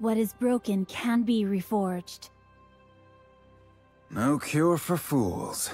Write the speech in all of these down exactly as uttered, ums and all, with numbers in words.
What is broken can be reforged. No cure for fools.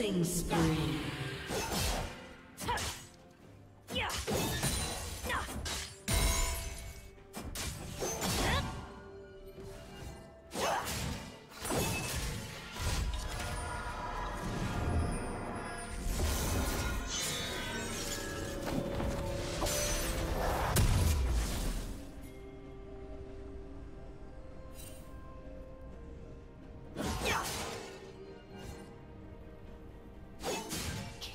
Killing spree.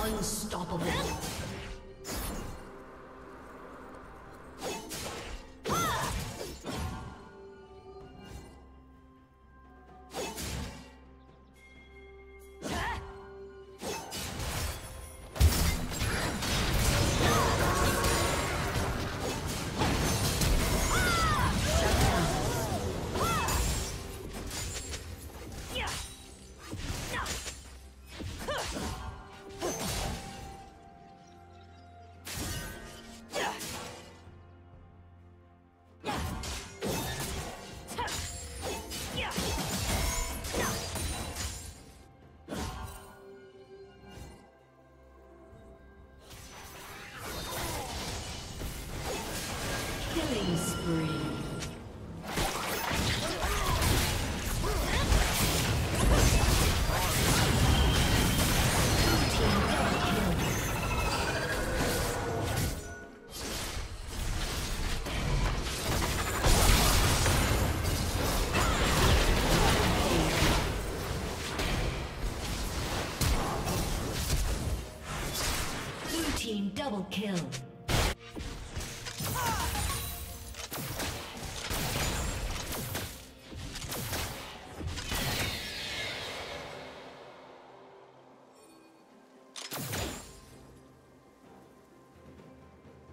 Unstoppable. Double kill.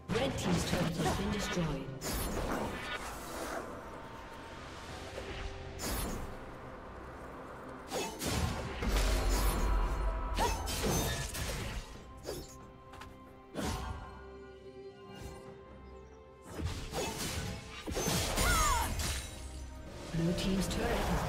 Red team's turret has been destroyed. Red team's turret has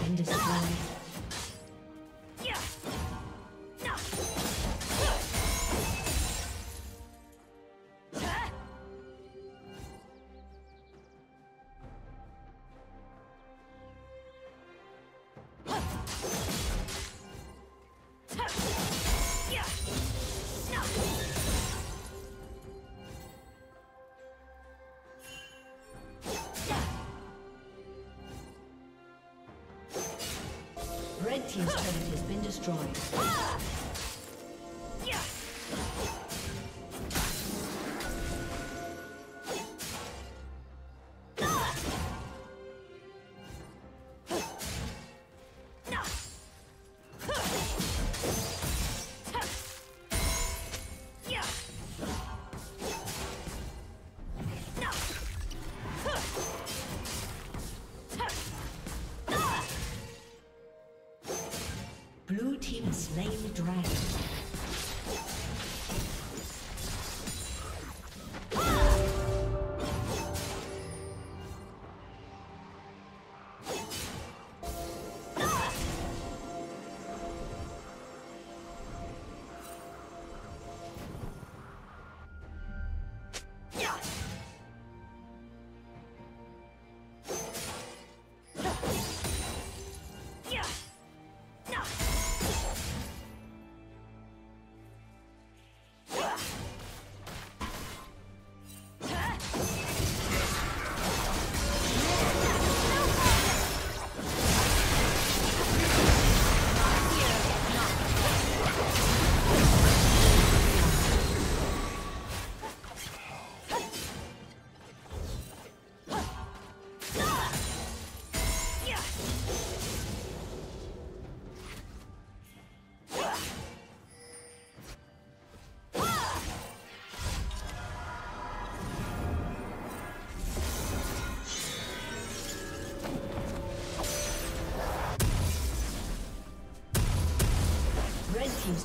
been destroyed. Ah! Slain the dragon. team's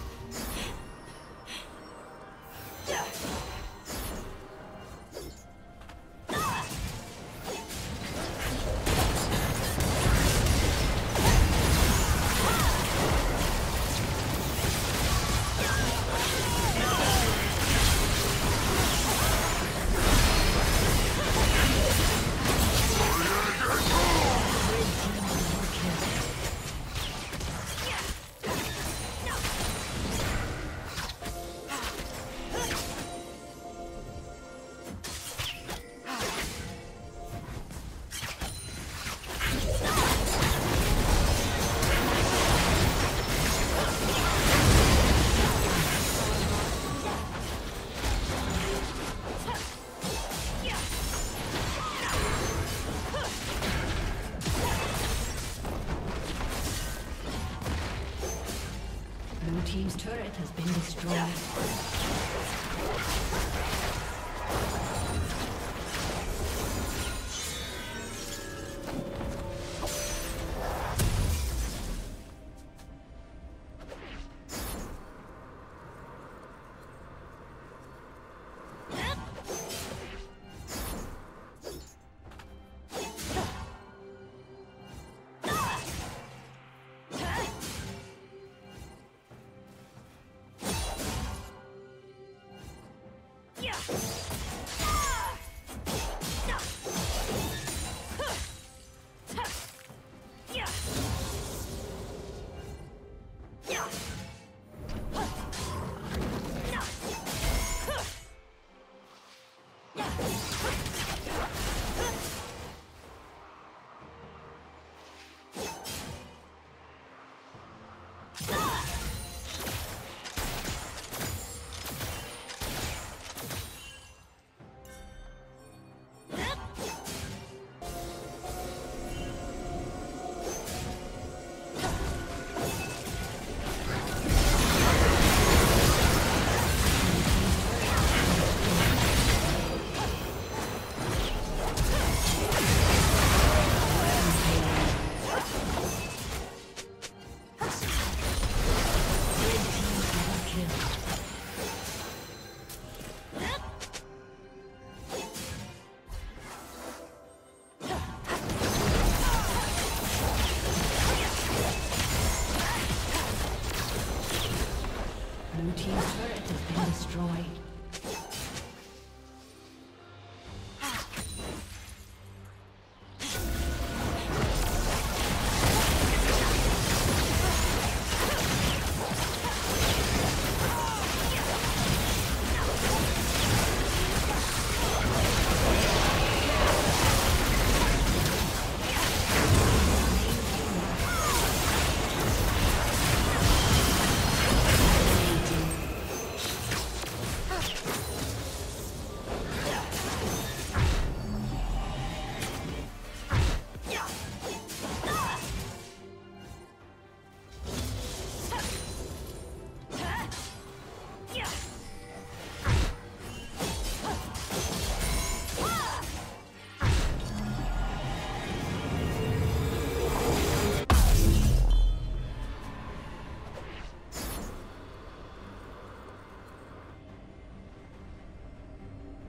Team's turret has been destroyed.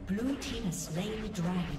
Blue team has slain the dragon.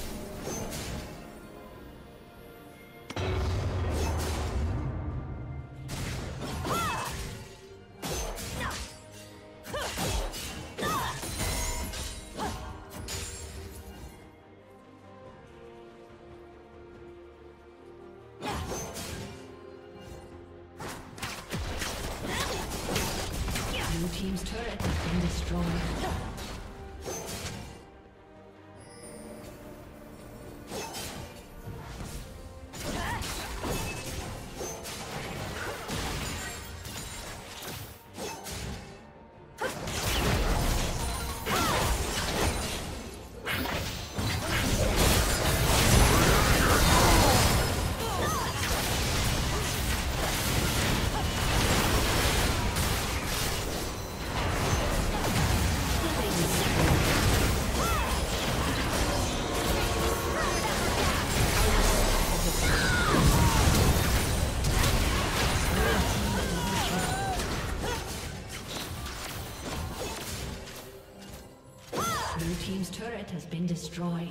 Team's turret has been destroyed. Blue team's turret has been destroyed.